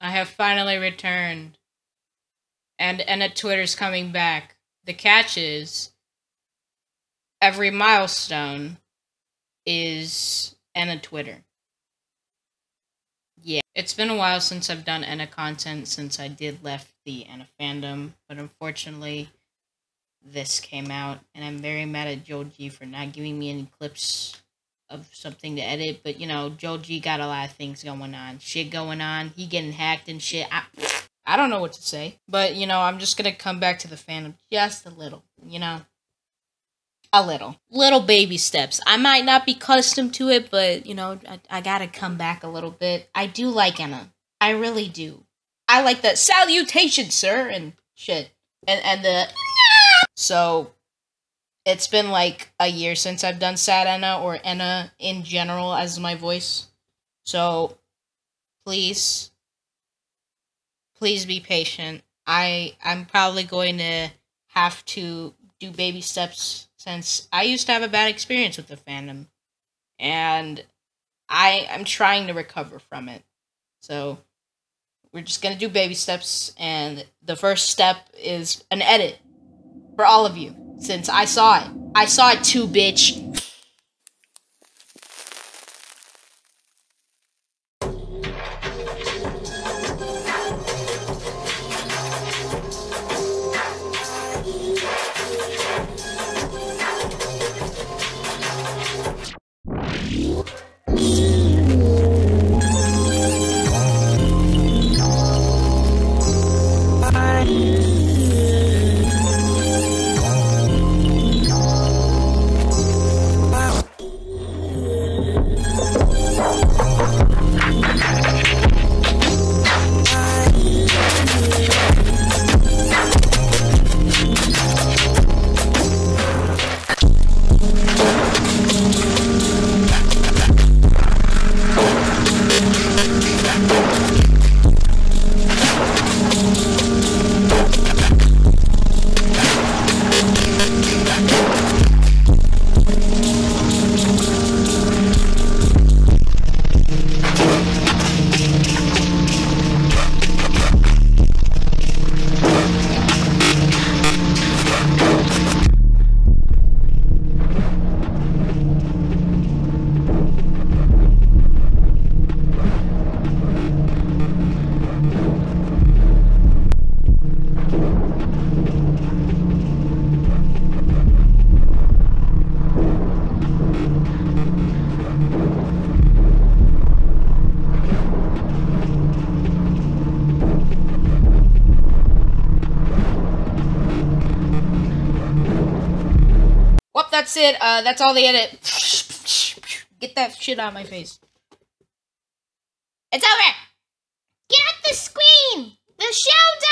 I have finally returned. And Ena Twitter's coming back. The catch is, every milestone is Ena Twitter. Yeah, it's been a while since I've done Ena content, since I did left the Ena fandom, but unfortunately, this came out, and I'm very mad at Joel G for not giving me any clips of something to edit, but, you know, Joel G got a lot of things going on, shit going on, he getting hacked and shit, I don't know what to say, but, you know, I'm just gonna come back to the fandom just a little, you know? A little. Little baby steps. I might not be accustomed to it, but, you know, I gotta come back a little bit. I do like Ena. I really do. I like that salutation, sir, and shit. And the... So, it's been like a year since I've done Sad Ena, or Ena in general as my voice. So, please... Please be patient. I'm probably going to have to do baby steps, since I used to have a bad experience with the fandom, and I'm trying to recover from it. So we're just gonna do baby steps, and the first step is an edit for all of you, since I saw it. I saw it too, bitch. That's it. That's all the edit. Get that shit out of my face. It's over. Get off the screen. The show's